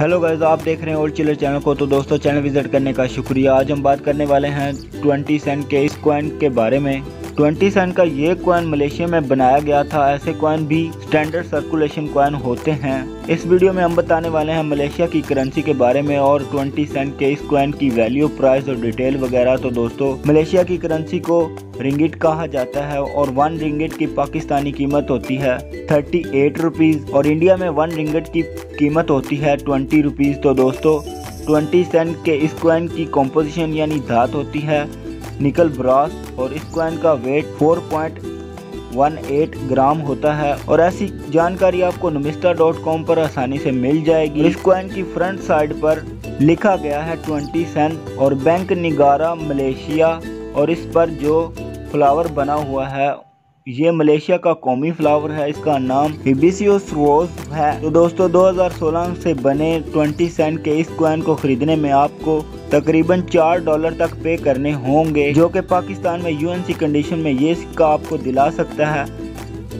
Hello guys, आप देख रहे हैं ओल्ड चिलर चैनल को। तो दोस्तों, चैनल विजिट करने का शुक्रिया। आज हम बात करने वाले हैं 20 सेंट के इस कॉइन के बारे में। 20 सेंट का ये कॉइन मलेशिया में बनाया गया था। ऐसे कॉइन भी स्टैंडर्ड सर्कुलेशन कॉइन होते हैं। इस वीडियो में हम बताने वाले हैं मलेशिया की करेंसी के बारे में और 20 सेंट के इस कॉइन की वैल्यू, प्राइस और डिटेल वगैरह। तो दोस्तों, मलेशिया की करेंसी को रिंगिट कहा जाता है और 1 रिंगिट की पाकिस्तानी कीमत होती है 38 रुपीज़ और इंडिया में 1 रिंगिट की कीमत होती है 20 रुपीज़। तो दोस्तों, 20 सेंट के इस कॉइन की कॉम्पोजिशन यानी धात होती है निकल ब्रास और इस कॉइन का वेट 4.18 ग्राम होता है। और ऐसी जानकारी आपको numista.com पर आसानी से मिल जाएगी। इस कॉइन की फ्रंट साइड पर लिखा गया है 20 सेंट और बैंक निगारा मलेशिया और इस पर जो फ्लावर बना हुआ है ये मलेशिया का कौमी फ्लावर है। इसका नाम हिबिस्कस रोसा है। तो दोस्तों, 2016 से बने 20 सेंट के इस कॉइन को खरीदने में आपको तकरीबन $4 तक पे करने होंगे, जो कि पाकिस्तान में यूएनसी कंडीशन में ये सिक्का आपको दिला सकता है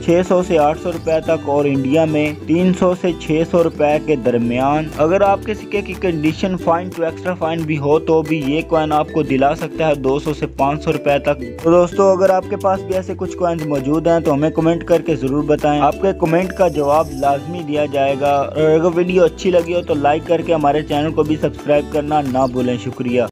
600 से 800 रुपए तक और इंडिया में 300 से 600 रुपए के दरमियान। अगर आपके सिक्के की condition fine to extra fine भी हो तो भी ये कॉइन आपको दिला सकता है 200 से 500 रुपए तक। तो दोस्तों, अगर आपके पास भी ऐसे कुछ कॉइन्स मौजूद हैं तो हमें कमेंट करके जरूर बताएं। आपके कमेंट का जवाब लाजमी दिया जाएगा। और अगर वीडियो अच्छी लगी हो तो लाइक करके हमारे चैनल को भी सब्सक्राइब करना ना भूलें। शुक्रिया।